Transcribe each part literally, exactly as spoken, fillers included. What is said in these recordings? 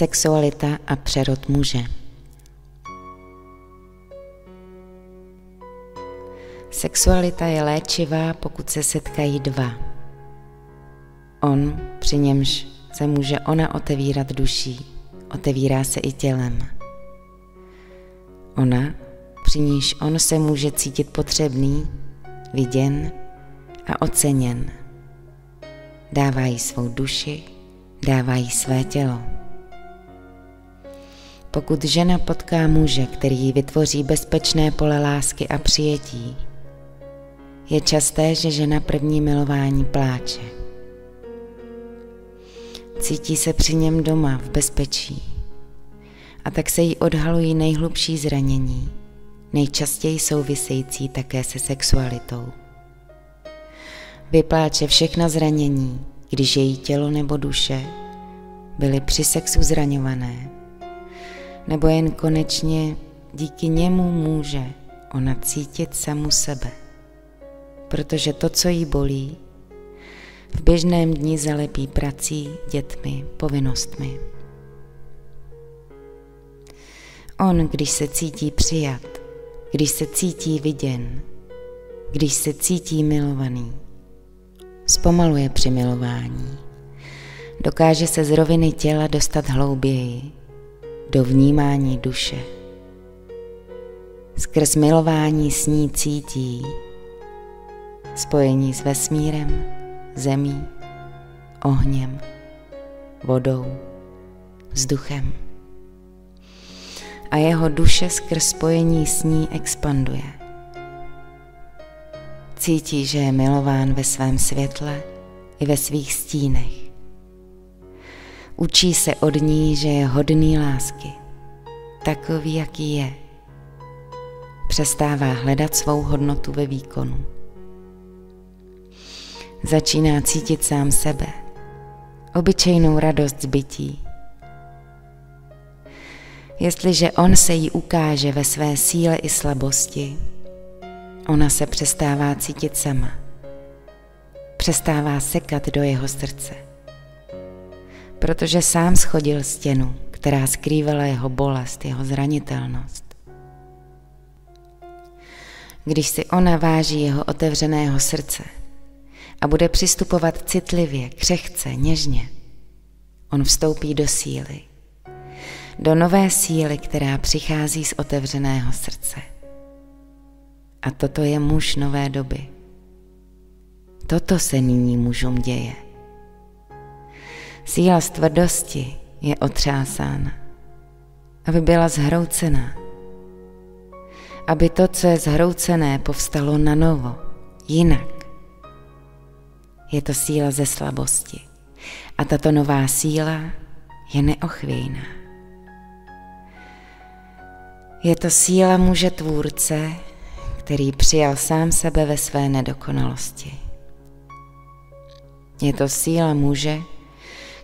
sexualita a přerod muže. Sexualita je léčivá, pokud se setkají dva. On, při němž se může ona otevírat duší, otevírá se i tělem. Ona, při níž on se může cítit potřebný, viděn a oceněn. Dává jí svou duši, dává jí své tělo. Pokud žena potká muže, který jí vytvoří bezpečné pole lásky a přijetí, je časté, že žena první milování pláče. Cítí se při něm doma v bezpečí a tak se jí odhalují nejhlubší zranění, nejčastěji související také se sexualitou. Vypláče všechna zranění, když její tělo nebo duše byly při sexu zraňované, nebo jen konečně díky němu může ona cítit samu sebe, protože to, co jí bolí, v běžném dni zalepí prací, dětmi, povinnostmi. On, když se cítí přijat, když se cítí viděn, když se cítí milovaný, zpomaluje při milování, dokáže se z roviny těla dostat hlouběji, do vnímání duše. Skrz milování s ní cítí spojení s vesmírem, zemí, ohněm, vodou, vzduchem. A jeho duše skrz spojení s ní expanduje. Cítí, že je milován ve svém světle i ve svých stínech. Učí se od ní, že je hodný lásky, takový, jaký je. Přestává hledat svou hodnotu ve výkonu. Začíná cítit sám sebe, obyčejnou radost z bytí. Jestliže on se jí ukáže ve své síle i slabosti, ona se přestává cítit sama. Přestává sekat do jeho srdce, protože sám shodil stěnu, která skrývala jeho bolest, jeho zranitelnost. Když si ona váží jeho otevřeného srdce a bude přistupovat citlivě, křehce, něžně, on vstoupí do síly, do nové síly, která přichází z otevřeného srdce. A toto je muž nové doby. Toto se nyní mužům děje. Síla z tvrdosti je otřásána, aby byla zhroucená, aby to, co je zhroucené, povstalo na novo, jinak. Je to síla ze slabosti a tato nová síla je neochvějná. Je to síla muže tvůrce, který přijal sám sebe ve své nedokonalosti. Je to síla muže,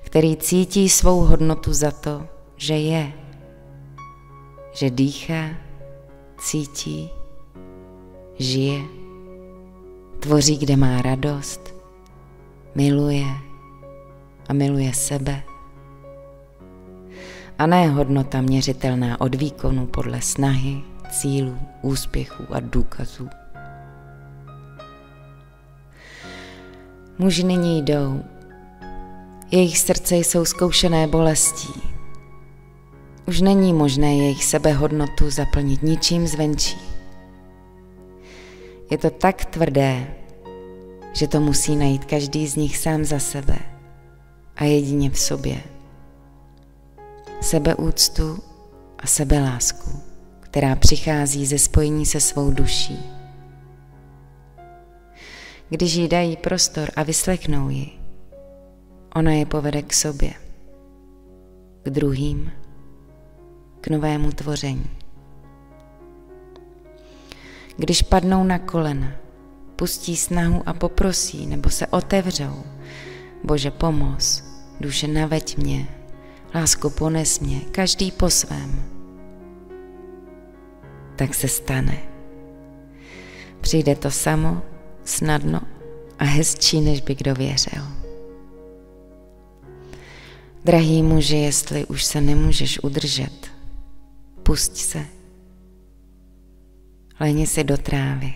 který cítí svou hodnotu za to, že je, že dýchá, cítí, žije, tvoří, kde má radost, miluje a miluje sebe. A ne hodnota měřitelná od výkonu podle snahy, cílů, úspěchů a důkazů. Muži nyní jdou. Jejich srdce jsou zkoušené bolestí. Už není možné jejich sebehodnotu zaplnit ničím zvenčí. Je to tak tvrdé, že to musí najít každý z nich sám za sebe a jedině v sobě. Sebeúctu a sebelásku, která přichází ze spojení se svou duší. Když jí dají prostor a vyslechnou ji, ona je povede k sobě, k druhým, k novému tvoření. Když padnou na kolena, pustí snahu a poprosí, nebo se otevřou, Bože pomoz, duše naveď mě, lásko pones mě, každý po svém. Tak se stane. Přijde to samo, snadno a hezčí, než by kdo věřil. Drahý muži, jestli už se nemůžeš udržet, pusť se. Lehni si do trávy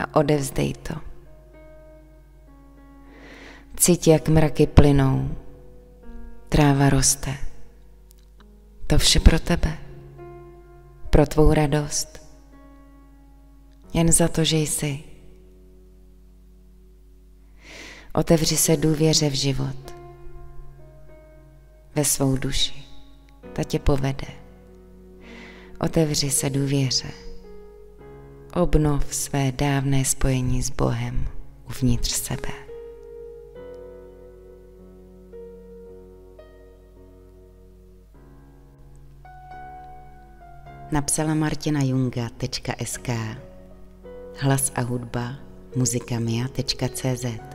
a odevzdej to. Cít, jak mraky plynou, tráva roste. To vše pro tebe, pro tvou radost, jen za to, že jsi. Otevři se důvěře v život, ve svou duši, ta tě povede. Otevři se důvěře, obnov své dávné spojení s Bohem uvnitř sebe. Napsala Martina Junga tečka es ká. Hlas a hudba muzika mia tečka cé zet